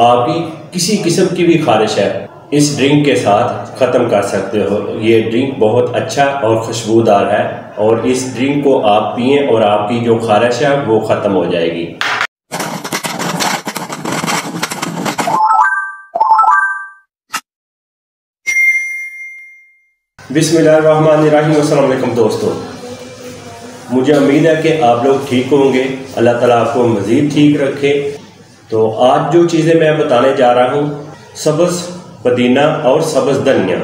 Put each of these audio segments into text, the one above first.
आपकी किसी किस्म की भी ख्वाहिश है इस ड्रिंक के साथ ख़त्म कर सकते हो। ये ड्रिंक बहुत अच्छा और खुशबूदार है और इस ड्रिंक को आप पिएं और आपकी जो ख्वाहिश है वो ख़त्म हो जाएगी। बिस्मिल्लाहिर्रहमानिर्रहीम। अस्सलाम वालेकुम दोस्तों, मुझे उम्मीद है कि आप लोग ठीक होंगे। अल्लाह ताला आपको मज़ीद ठीक रखे। तो आज जो चीज़ें मैं बताने जा रहा हूँ, सब्ज़ पुदीना और सब्ज़ धनिया,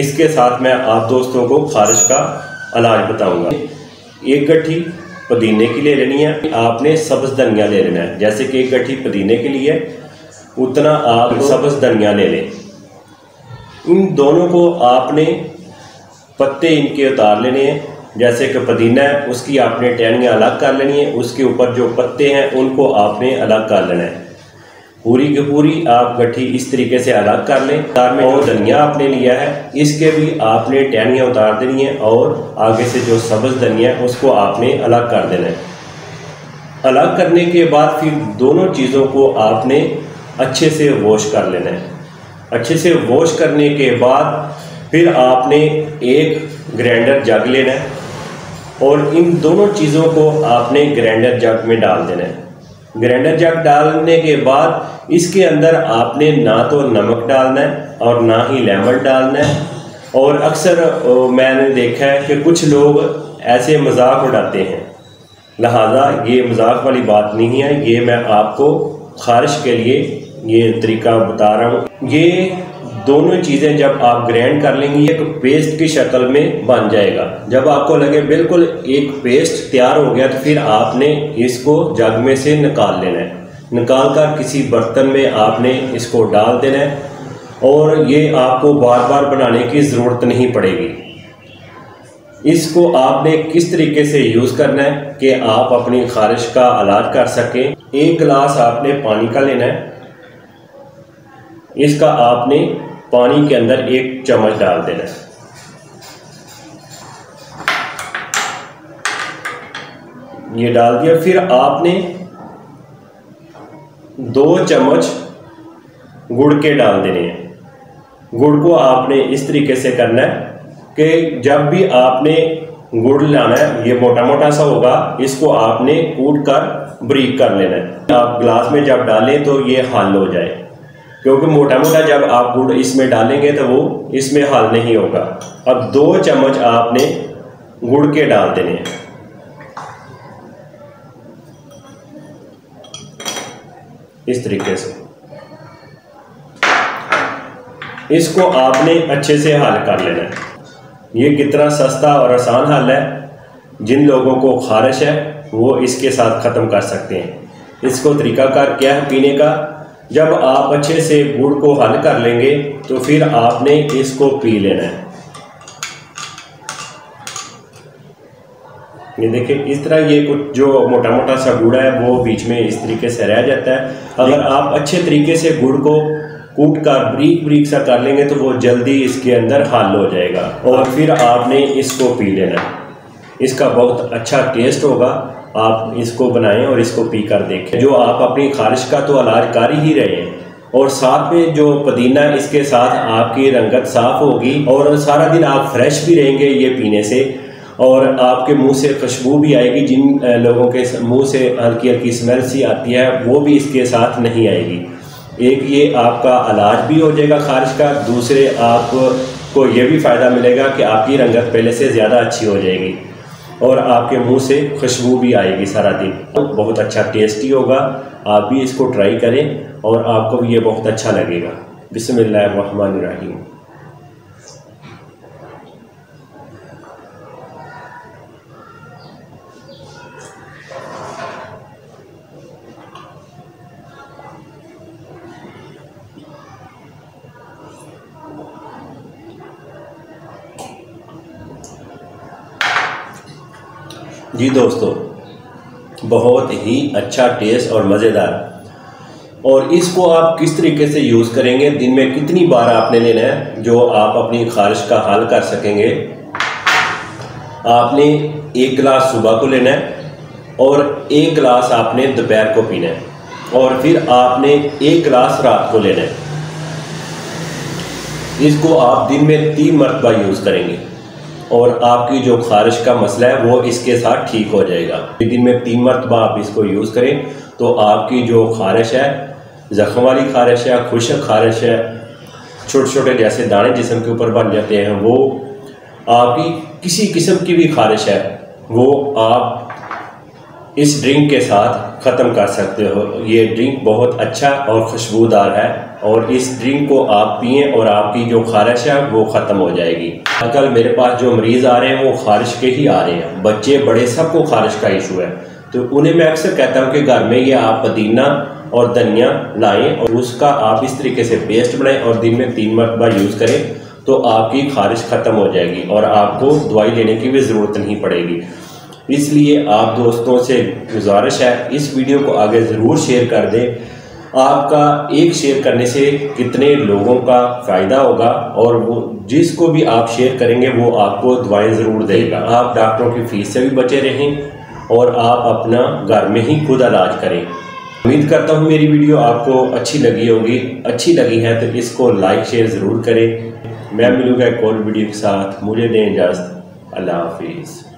इसके साथ मैं आप दोस्तों को ख़ारिश का इलाज बताऊँगा। एक गट्ठी पुदीने की ले लेनी है, आपने सब्ज़ धनिया ले लेना है। जैसे कि एक गट्ठी पुदीने के लिए उतना आप सब्ज़ धनिया ले लें। इन दोनों को आपने पत्ते इनके उतार लेने हैं। जैसे कि पुदीना है, उसकी आपने टहनियाँ अलग कर लेनी है, उसके ऊपर जो पत्ते हैं उनको आपने अलग कर लेना है। पूरी की पूरी आप गट्ठी इस तरीके से अलग कर लें। तार में जो धनिया आपने लिया है, इसके भी आपने टहनियाँ उतार देनी है और आगे से जो सब्ज़ धनिया है उसको आपने अलग कर देना है। अलग करने के बाद फिर दोनों चीज़ों को आपने अच्छे से वॉश कर लेना है। अच्छे से वॉश करने के बाद फिर आपने एक ग्राइंडर जग लेना है और इन दोनों चीज़ों को आपने ग्राइंडर जग में डाल देना है। ग्राइंडर जग डालने के बाद इसके अंदर आपने ना तो नमक डालना है और ना ही लेमन डालना है। और अक्सर मैंने देखा है कि कुछ लोग ऐसे मजाक उड़ाते हैं, लिहाजा ये मजाक वाली बात नहीं है। ये मैं आपको ख़ारिश के लिए ये तरीका बता रहा हूँ। ये दोनों चीज़ें जब आप ग्राइंड कर लेंगी एक पेस्ट की शक्ल में बन जाएगा। जब आपको लगे बिल्कुल एक पेस्ट तैयार हो गया तो फिर आपने इसको जग में से निकाल लेना है। निकाल कर किसी बर्तन में आपने इसको डाल देना है और ये आपको बार बार बनाने की ज़रूरत नहीं पड़ेगी। इसको आपने किस तरीके से यूज़ करना है कि आप अपनी ख़ारिश का इलाज कर सकें। एक गिलास आपने पानी का लेना है, इसका आपने पानी के अंदर एक चम्मच डाल देना है। ये डाल दिया। फिर आपने 2 चम्मच गुड़ के डाल देने हैं। गुड़ को आपने इस तरीके से करना है कि जब भी आपने गुड़ लाना है, ये मोटा मोटा सा होगा, इसको आपने कूट कर बारीक कर लेना है। आप गिलास में जब डालें तो ये हल हो जाए, क्योंकि मोटा मोटा जब आप गुड़ इसमें डालेंगे तो वो इसमें हल नहीं होगा। अब 2 चम्मच आपने गुड़ के डाल देने हैं। इस तरीके से इसको आपने अच्छे से हल कर लेना है। ये कितना सस्ता और आसान हल है, जिन लोगों को ख़ारिश है वो इसके साथ ख़त्म कर सकते हैं। इसको तरीकाकार क्या है पीने का, जब आप अच्छे से गुड़ को हल कर लेंगे तो फिर आपने इसको पी लेना है। ये देखिए इस तरह, ये कुछ जो मोटा मोटा सा गुड़ है वो बीच में इस तरीके से रह जाता है। अगर आप अच्छे तरीके से गुड़ को कूट कर बारीक बारीक सा कर लेंगे तो वो जल्दी इसके अंदर हल हो जाएगा और फिर आपने इसको पी लेना है। इसका बहुत अच्छा टेस्ट होगा। आप इसको बनाएं और इसको पी कर देखें। जो आप अपनी ख़ारिश का तो इलाज कर ही रहे हैं और साथ में जो पुदीना, इसके साथ आपकी रंगत साफ़ होगी और सारा दिन आप फ्रेश भी रहेंगे ये पीने से, और आपके मुंह से खुशबू भी आएगी। जिन लोगों के मुंह से हल्की हल्की स्मेल सी आती है वो भी इसके साथ नहीं आएगी। एक ये आपका इलाज भी हो जाएगा ख़ारिश का, दूसरे आपको ये भी फ़ायदा मिलेगा कि आपकी रंगत पहले से ज़्यादा अच्छी हो जाएगी और आपके मुंह से खुशबू भी आएगी सारा दिन। तो बहुत अच्छा टेस्टी होगा, आप भी इसको ट्राई करें और आपको भी ये बहुत अच्छा लगेगा। बिस्मिल्लाहिर्रहमानिर्रहीम। जी दोस्तों, बहुत ही अच्छा टेस्ट और मज़ेदार। और इसको आप किस तरीके से यूज़ करेंगे, दिन में कितनी बार आपने लेना है, जो आप अपनी ख़ारिश का हल कर सकेंगे। आपने 1 गिलास सुबह को लेना है और 1 गिलास आपने दोपहर को पीना है। और फिर आपने एक गिलास रात को लेना है। इसको आप दिन में 3 मरतबा यूज़ करेंगे और आपकी जो खारिश का मसला है वो इसके साथ ठीक हो जाएगा। दिन में 3 मरतबा आप इसको यूज़ करें तो आपकी जो खारिश है, ज़ख़म वाली खारिश है, खुश्क खारिश है, छोटे छोटे जैसे दाने जिस्म के ऊपर बन जाते हैं, वो आपकी किसी किस्म की भी खारिश है वो आप इस ड्रिंक के साथ ख़त्म कर सकते हो। ये ड्रिंक बहुत अच्छा और खुशबूदार है और इस ड्रिंक को आप पिएं और आपकी जो खारिश है वो ख़त्म हो जाएगी। आजकल मेरे पास जो मरीज़ आ रहे हैं वो खारिश के ही आ रहे हैं, बच्चे बड़े सबको खारिश का इशू है। तो उन्हें मैं अक्सर कहता हूँ कि घर में ये आप पुदीना और धनिया लाएं और उसका आप इस तरीके से पेस्ट बनाएं और दिन में 3 मरतबा यूज़ करें तो आपकी खारिश ख़त्म हो जाएगी और आपको दवाई लेने की भी ज़रूरत नहीं पड़ेगी। इसलिए आप दोस्तों से गुजारिश है, इस वीडियो को आगे ज़रूर शेयर कर दें। आपका एक शेयर करने से कितने लोगों का फ़ायदा होगा और वो जिसको भी आप शेयर करेंगे वो आपको दवाएँ ज़रूर देगा। आप डॉक्टरों की फ़ीस से भी बचे रहें और आप अपना घर में ही खुद इलाज करें। उम्मीद करता हूँ मेरी वीडियो आपको अच्छी लगी होगी। अच्छी लगी है तो इसको लाइक शेयर ज़रूर करें। मैं मिलूँगा एक और वीडियो के साथ। मुझे दें इजाज़त। अल्लाह हाफिज़।